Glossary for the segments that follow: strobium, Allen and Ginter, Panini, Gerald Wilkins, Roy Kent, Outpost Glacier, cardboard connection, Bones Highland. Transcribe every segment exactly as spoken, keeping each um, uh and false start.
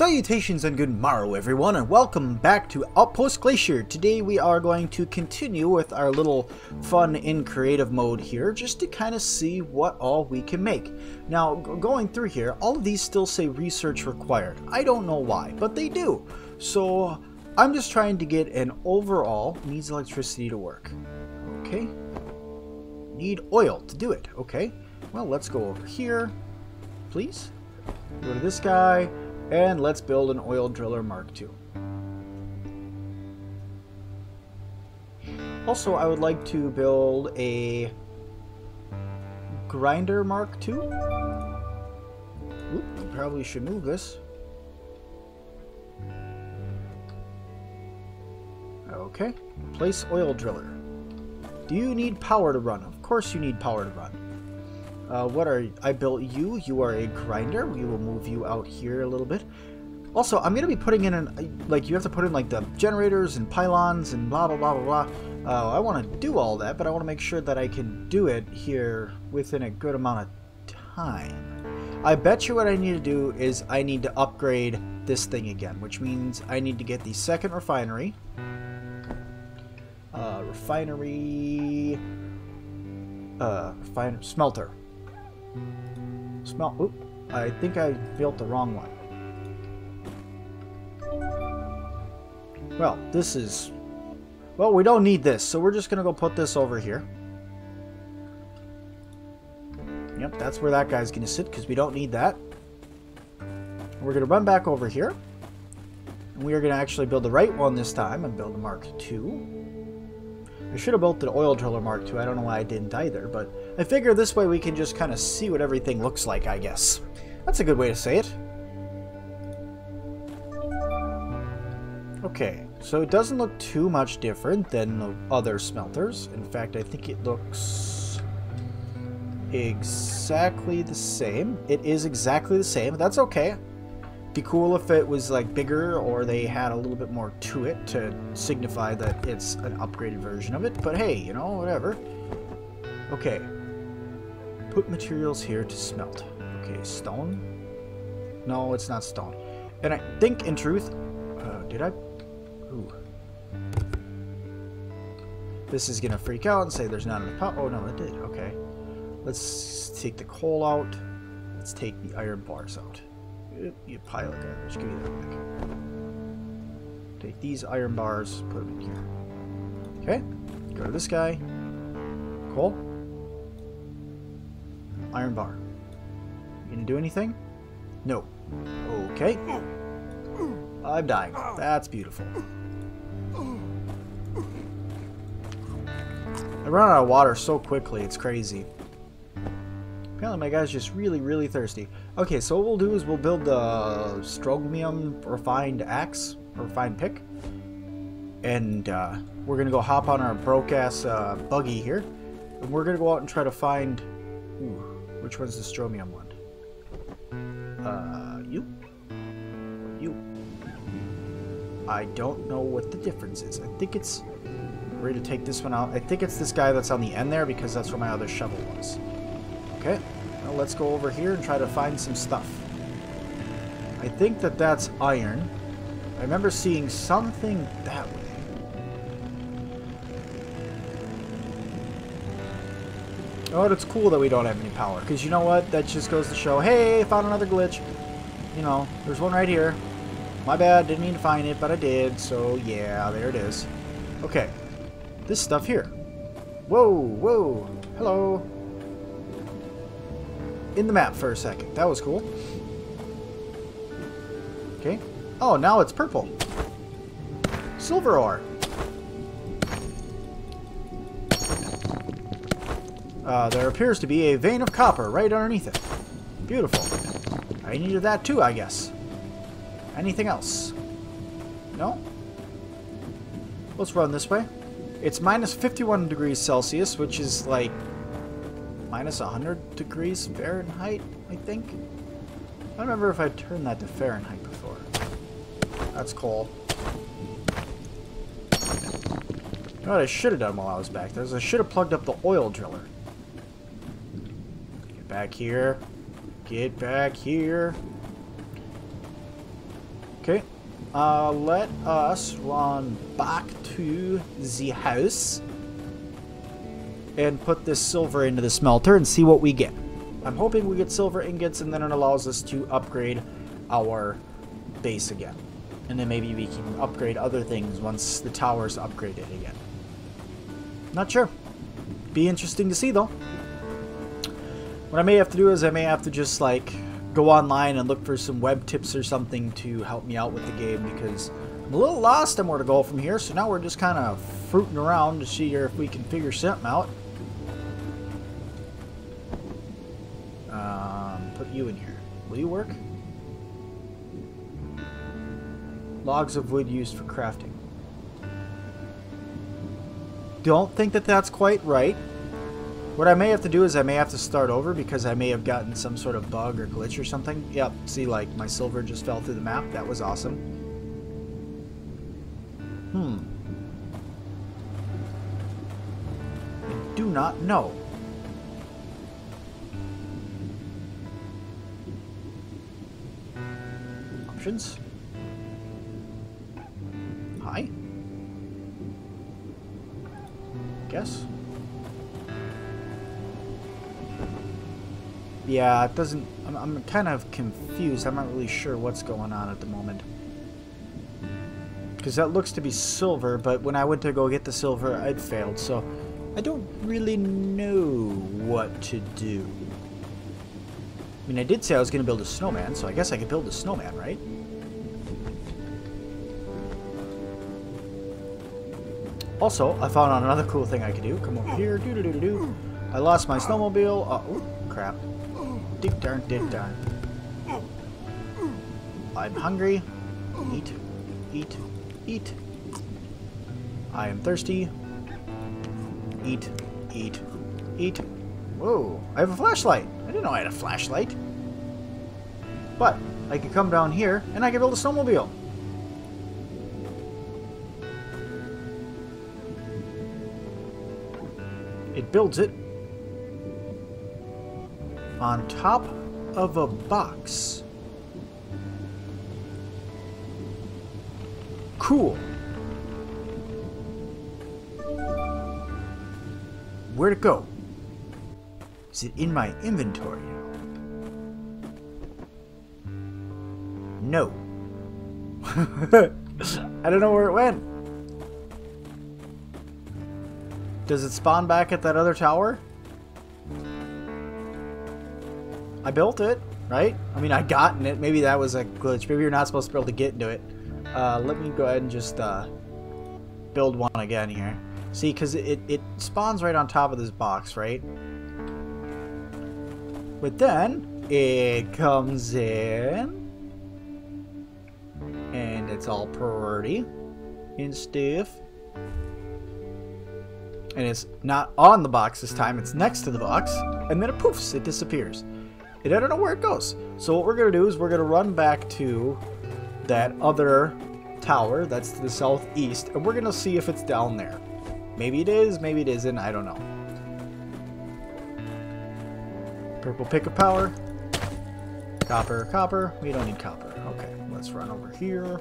Salutations and good morrow everyone, and welcome back to Outpost Glacier. Today we are going to continue with our little fun in creative mode here, just to kind of see what all we can make. Now going through here, all of these still say research required. I don't know why, but they do. So I'm just trying to get an overall, needs electricity to work. Okay. Need oil to do it. Okay. Well, let's go over here, please. Go to this guy. And let's build an oil driller Mark two. Also, I would like to build a grinder Mark two. Oop, I probably should move this. Okay, place oil driller. Do you need power to run? Of course you need power to run. Uh, what are I built you? You are a grinder. We will move you out here a little bit. Also, I'm gonna be putting in an like you have to put in like the generators and pylons and blah blah blah blah blah. Uh, I want to do all that, but I want to make sure that I can do it here within a good amount of time. I bet you what I need to do is I need to upgrade this thing again, which means I need to get the second refinery. Uh, refinery. Uh, refiner smelter. Smell. Oop, I think I built the wrong one. Well, this is... Well, we don't need this, so we're just going to go put this over here. Yep, that's where that guy's going to sit, because we don't need that. We're going to run back over here. And we are going to actually build the right one this time and build a Mark two. I should have built the oil driller Mark two. I don't know why I didn't either, but I figure this way we can just kind of see what everything looks like, I guess. That's a good way to say it. Okay, so it doesn't look too much different than the other smelters. In fact, I think it looks exactly the same. It is exactly the same. That's okay. Be cool if it was like bigger or they had a little bit more to it to signify that it's an upgraded version of it, but hey, you know, whatever. Okay, put materials here to smelt. Okay, stone. No, it's not stone. And I think in truth, uh, did I? Ooh. This is gonna freak out and say there's not enough power. Oh no, it did. Okay, let's take the coal out. Let's take the iron bars out. You pile of garbage. Give me that back. Take these iron bars, put them in here. Okay, go to this guy. Cool. Iron bar. You gonna do anything? No. Okay. I'm dying. That's beautiful. I run out of water so quickly, it's crazy. Apparently my guy's just really, really thirsty. Okay, so what we'll do is we'll build the strobium refined axe, refined pick. And uh, we're going to go hop on our broke-ass uh, buggy here. And we're going to go out and try to find... Ooh, which one's the strobium one? Uh, you? You. I don't know what the difference is. I think it's... We're going to take this one out. I think it's this guy that's on the end there because that's where my other shovel was. Okay, now let's go over here and try to find some stuff. I think that that's iron. I remember seeing something that way. Oh, and it's cool that we don't have any power, because you know what? That just goes to show, hey, found another glitch. You know, there's one right here. My bad, didn't mean to find it, but I did, so yeah, there it is. Okay, this stuff here. Whoa, whoa, hello. In the map for a second. That was cool. Okay. Oh, now it's purple. Silver ore. Uh, there appears to be a vein of copper right underneath it. Beautiful. I needed that too, I guess. Anything else? No? Let's run this way. It's minus fifty-one degrees Celsius, which is like minus one hundred degrees Fahrenheit, I think. I don't remember if I turned that to Fahrenheit before. That's cool. You know what I should have done while I was back there is I should have plugged up the oil driller. Get back here. Get back here. Okay. Uh, let us run back to the house and put this silver into the smelter and see what we get. I'm hoping we get silver ingots, and then it allows us to upgrade our base again. And then maybe we can upgrade other things once the tower's upgraded again. Not sure. Be interesting to see, though. What I may have to do is I may have to just, like, go online and look for some web tips or something to help me out with the game, because I'm a little lost on where to go from here, so now we're just kind of fruiting around to see if we can figure something out. Um, put you in here. Will you work? Logs of wood used for crafting. Don't think that that's quite right. What I may have to do is I may have to start over because I may have gotten some sort of bug or glitch or something. Yep, see, like, my silver just fell through the map. That was awesome. Hmm. I do not know. Options. Hi. Guess. Yeah, it doesn't... I'm, I'm kind of confused. I'm not really sure what's going on at the moment. Because that looks to be silver, but when I went to go get the silver, I'd failed. So, I don't really know what to do. I mean, I did say I was going to build a snowman, so I guess I could build a snowman, right? Also, I found out another cool thing I could do. Come over here. Do-do-do-do-do. I lost my snowmobile. Uh, oh, crap. Dick darn, dick darn. I'm hungry. Eat, eat, eat. I am thirsty. Eat, eat, eat. Whoa, I have a flashlight. I didn't know I had a flashlight. But I could come down here and I could build a snowmobile. It builds it on top of a box. Cool. Where'd it go? Is it in my inventory? No. I don't know where it went. Does it spawn back at that other tower? I built it, right? I mean, I gotten it. Maybe that was a glitch. Maybe you're not supposed to be able to get into it. Uh, let me go ahead and just uh, build one again here. See, because it, it spawns right on top of this box, right? But then it comes in and it's all pretty and stiff. And it's not on the box this time, it's next to the box, and then it poofs, it disappears. And I don't know where it goes. So what we're going to do is we're going to run back to that other tower that's to the southeast, and we're going to see if it's down there. Maybe it is, maybe it isn't, I don't know. Purple pick of power. Copper, copper. We don't need copper. Okay, let's run over here.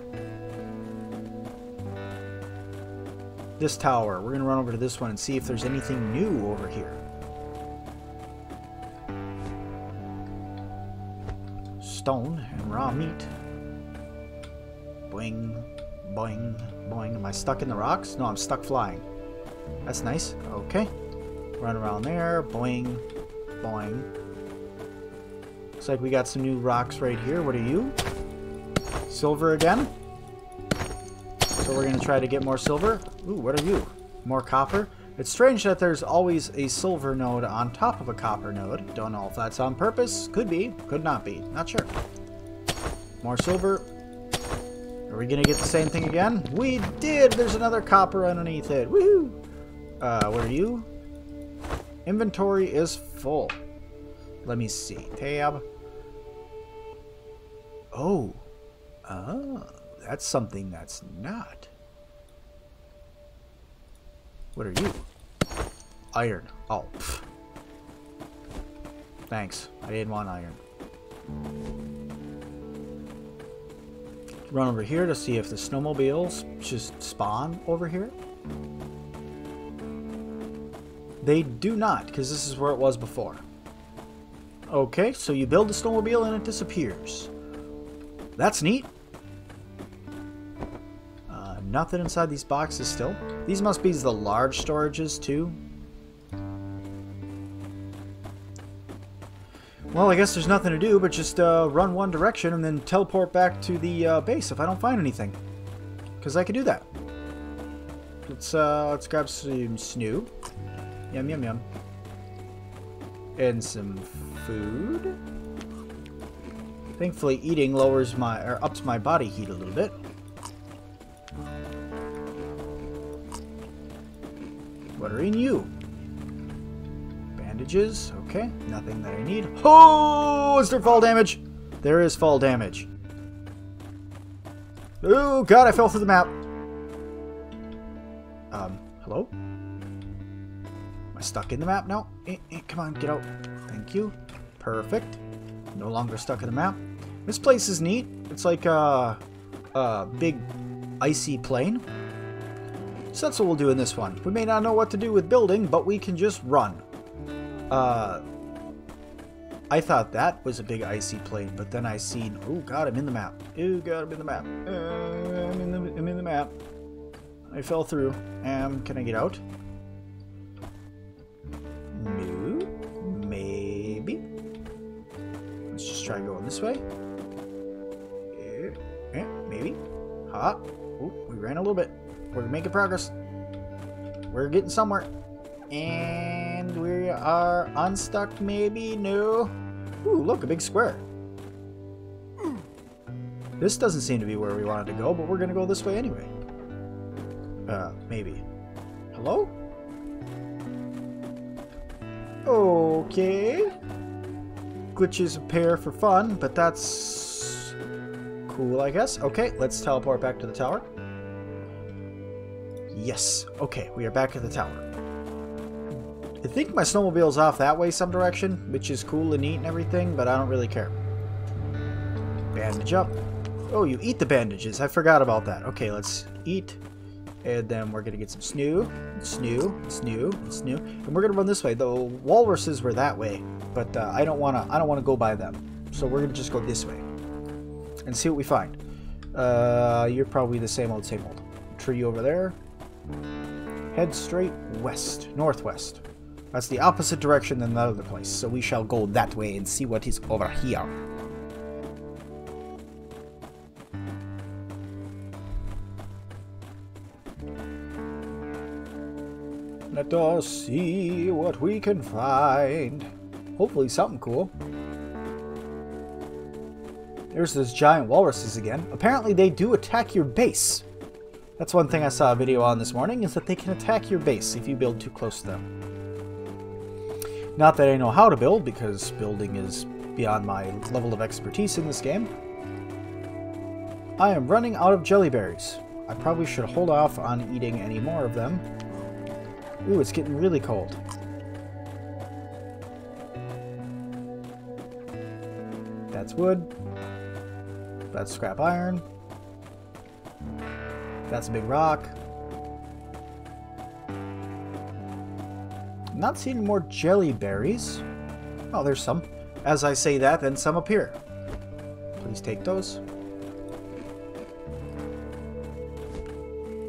This tower. We're going to run over to this one and see if there's anything new over here. Stone and raw meat. Boing, boing, boing. Am I stuck in the rocks? No, I'm stuck flying. That's nice. Okay. Run around there. Boing, boing. Looks like we got some new rocks right here. What are you? Silver again. So we're going to try to get more silver. Ooh, what are you? More copper? It's strange that there's always a silver node on top of a copper node. Don't know if that's on purpose. Could be. Could not be. Not sure. More silver. Are we going to get the same thing again? We did! There's another copper underneath it. Woohoo! Uh, what are you? Inventory is full. Let me see. Tab. Oh. Oh. That's something that's not. What are you? Iron. Oh. Pff. Thanks. I didn't want iron. run over here to see if the snowmobiles just spawn over here. They do not, because this is where it was before. Okay, so you build the snowmobile and it disappears. That's neat. Uh, nothing inside these boxes still. These must be the large storages too. Well, I guess there's nothing to do but just uh, run one direction and then teleport back to the uh, base if I don't find anything. Because I could do that. Let's, uh, let's grab some snoo. Yum, yum, yum. And some food. Thankfully, eating lowers my, or ups my body heat a little bit. What are in you? Bandages. Okay, nothing that I need. Oh, is there fall damage? There is fall damage. Oh, God, I fell through the map. Um, hello? Am I stuck in the map now? Eh, eh, come on, get out. Thank you. Perfect. No longer stuck in the map. This place is neat. It's like a, a big icy plain. So that's what we'll do in this one. We may not know what to do with building, but we can just run. Uh, I thought that was a big icy plain, but then I seen, oh God, I'm in the map. Oh God, I'm in the map. Uh, I'm, in the, I'm in the map. I fell through. Um, can I get out? No, maybe. Let's just try going this way. Eh, eh, maybe. Ha. Oh, we ran a little bit. We're making progress. We're getting somewhere. And we are unstuck, maybe? No. Ooh, look, a big square. This doesn't seem to be where we wanted to go, but we're gonna go this way anyway. Uh, maybe. Hello? Okay. Glitches appear for fun, but that's cool, I guess. Okay, let's teleport back to the tower. Yes. Okay, we are back at the tower. I think my snowmobile's off that way some direction, which is cool and neat and everything, but I don't really care. Bandage up. Oh, you eat the bandages. I forgot about that. Okay, let's eat. And then we're going to get some snoo, snoo, snoo, snoo. And we're going to run this way. The walruses were that way, but uh, I don't want to I don't want to go by them. So we're going to just go this way and see what we find. Uh, you're probably the same old, same old. Tree over there. Head straight west, northwest. That's the opposite direction than that other place, so we shall go that way and see what is over here. Let us see what we can find. Hopefully something cool. There's those giant walruses again. Apparently they do attack your base. That's one thing I saw a video on this morning, is that they can attack your base if you build too close to them. Not that I know how to build, because building is beyond my level of expertise in this game. I am running out of jelly berries. I probably should hold off on eating any more of them. Ooh, it's getting really cold. That's wood. That's scrap iron. That's a big rock. Not seeing more jelly berries. Oh, there's some. As I say that, then some appear. Please take those.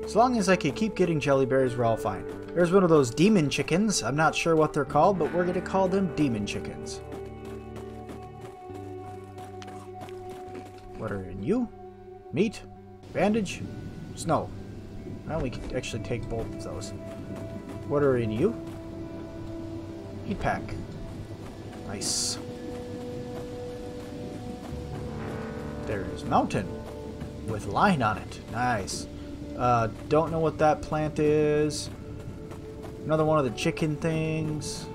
As long as I can keep getting jelly berries, we're all fine. There's one of those demon chickens. I'm not sure what they're called, but we're going to call them demon chickens. What are in you? Meat? Bandage? Snow. Now we can actually take both of those. What are in you? Pack. Nice. There is mountain with line on it. Nice. Uh, don't know what that plant is. Another one of the chicken things.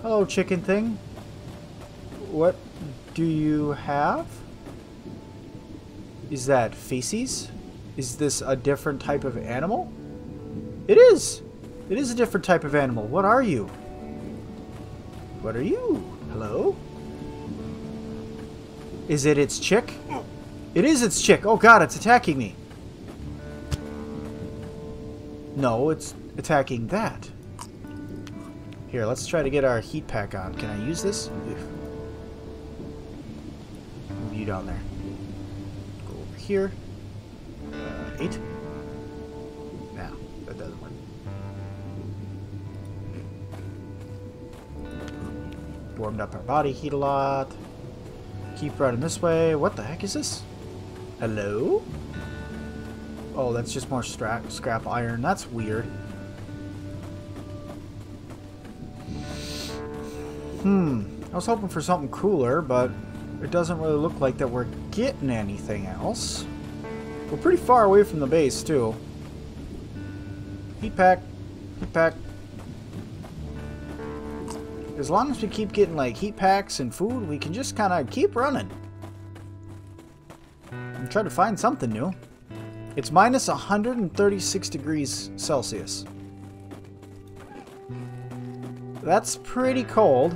Hello, chicken thing. What do you have? Is that feces? Is this a different type of animal? It is! It is a different type of animal. What are you? What are you? Hello? Is it its chick? It is its chick. Oh god, it's attacking me. No, it's attacking that. Here, let's try to get our heat pack on. Can I use this? Move you down there. Go over here. Uh, eight. No, that doesn't work. Warmed up our body heat a lot. Keep running this way. What the heck is this? Hello? Oh, that's just more scrap, scrap iron. That's weird. Hmm. I was hoping for something cooler, but it doesn't really look like that we're getting anything else. We're pretty far away from the base, too. Heat pack. Heat pack. As long as we keep getting, like, heat packs and food, we can just kind of keep running. I'm trying to find something new. It's minus one hundred thirty-six degrees Celsius. That's pretty cold.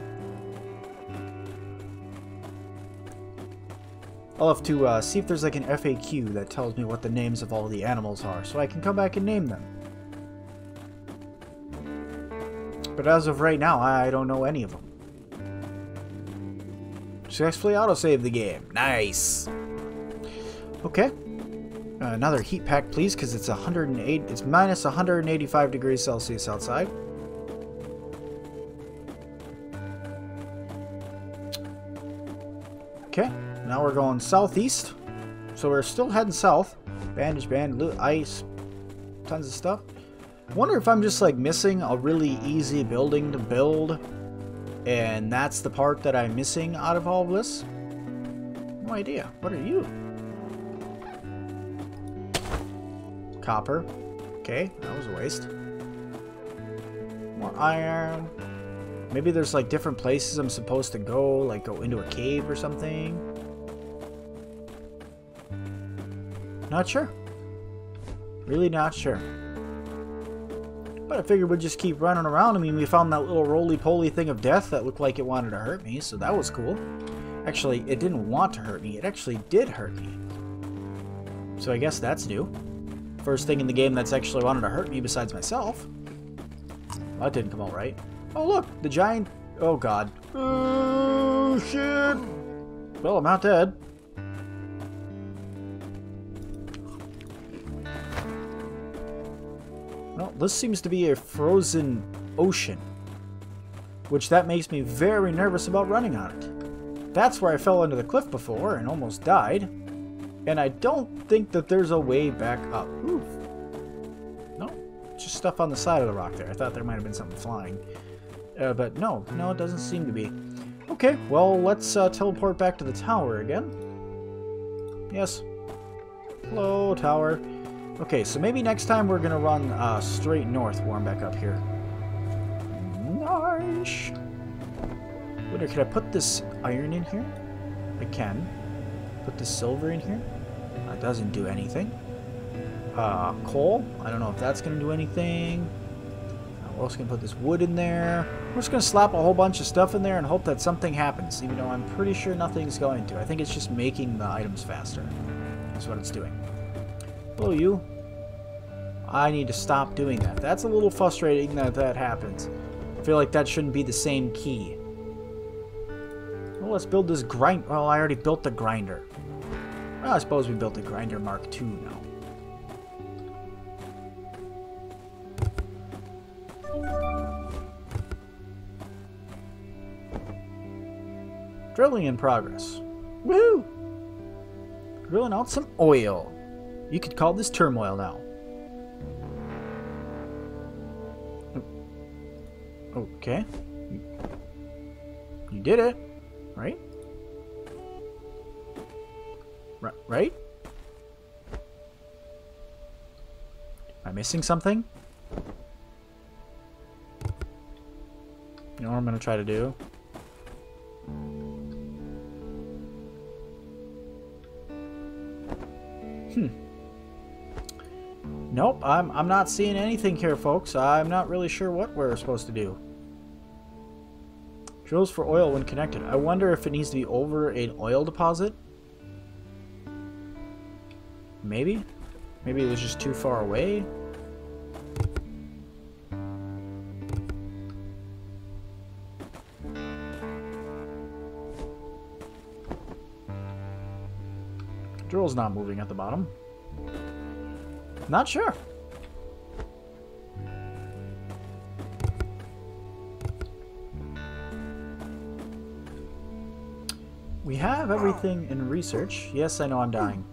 I'll have to uh, see if there's like an F A Q that tells me what the names of all the animals are, so I can come back and name them. But as of right now, I don't know any of them. Successfully autosave the game. Nice! Okay. Uh, another heat pack, please, because it's one hundred eight. It's minus one hundred eighty-five degrees Celsius outside. Okay, now we're going southeast, so we're still heading south. Bandage band, loot, ice, tons of stuff. I wonder if I'm just like missing a really easy building to build, and that's the part that I'm missing out of all this. No idea. What are you? Copper. Okay, that was a waste. More iron. Maybe there's like different places I'm supposed to go, like go into a cave or something. Not sure. Really not sure. But I figured we'd just keep running around. I mean, we found that little roly-poly thing of death that looked like it wanted to hurt me, so that was cool. Actually, it didn't want to hurt me. It actually did hurt me. So I guess that's new. First thing in the game that's actually wanted to hurt me besides myself. Well, that didn't come out right. Oh, look! The giant... Oh, God. Oh, shit! Well, I'm not dead. Well, this seems to be a frozen ocean. Which, that makes me very nervous about running on it. That's where I fell into the cliff before and almost died. And I don't think that there's a way back up. Ooh. No, just stuff on the side of the rock there. I thought there might have been something flying. Uh, but no, no, it doesn't seem to be. Okay, well, let's uh, teleport back to the tower again. Yes. Hello, tower. Okay, so maybe next time we're going to run uh, straight north. Warm back up here. Nice. Wonder, can I put this iron in here? I can. Put the silver in here. That uh, doesn't do anything. Uh, coal. I don't know if that's going to do anything. Uh, we're also going to put this wood in there. We're just going to slap a whole bunch of stuff in there and hope that something happens. Even though I'm pretty sure nothing's going to. I think it's just making the items faster. That's what it's doing. Hello, you. I need to stop doing that. That's a little frustrating that that happens. I feel like that shouldn't be the same key. Well, let's build this grind. Well, I already built the grinder. Well, I suppose we built a grinder Mark two now. Drilling in progress. Woohoo! Drilling out some oil. You could call this turmoil now. Okay. You did it. Right? R right? Am I missing something? You know what I'm going to try to do? Hmm. Nope, I'm, I'm not seeing anything here, folks. I'm not really sure what we're supposed to do. Drills for oil when connected. I wonder if it needs to be over an oil deposit. Maybe? Maybe it was just too far away? Drill's not moving at the bottom. Not sure. We have everything in research. Yes, I know I'm dying.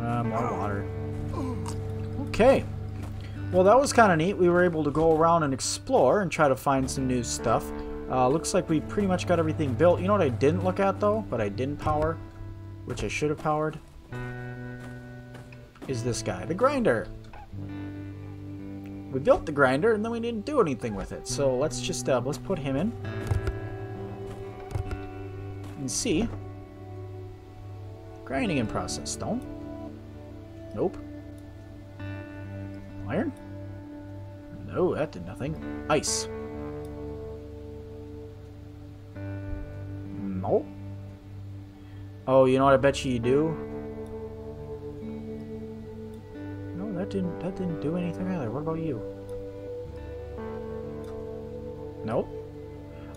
Uh, more water. Okay. Well, that was kind of neat. We were able to go around and explore and try to find some new stuff. Uh, looks like we pretty much got everything built. You know what I didn't look at, though, but I didn't power, which I should have powered, is this guy, the grinder. We built the grinder, and then we didn't do anything with it. So let's just, uh, let's put him in and see. Grinding in process. Stone. Nope. Iron? No, that did nothing. Ice. No. Oh, you know what I bet you you do? No, that didn't that didn't do anything either. What about you? Nope.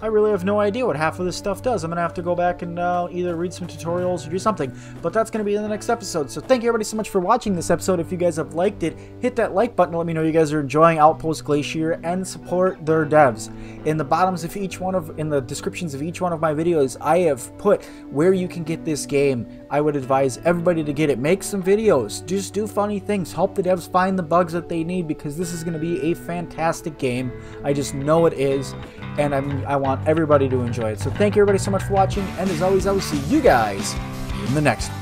I really have no idea what half of this stuff does. I'm going to have to go back and uh, either read some tutorials or do something. But that's going to be in the next episode. So thank you everybody so much for watching this episode. If you guys have liked it, hit that like button to let me know you guys are enjoying Outpost Glacier, and support their devs. In the bottoms of each one of, in the descriptions of each one of my videos, I have put where you can get this game. I would advise everybody to get it. Make some videos. Just do funny things. Help the devs find the bugs that they need, because this is going to be a fantastic game. I just know it is. And I'm, I want everybody to enjoy it. So thank you everybody so much for watching, and as always I will see you guys in the next one.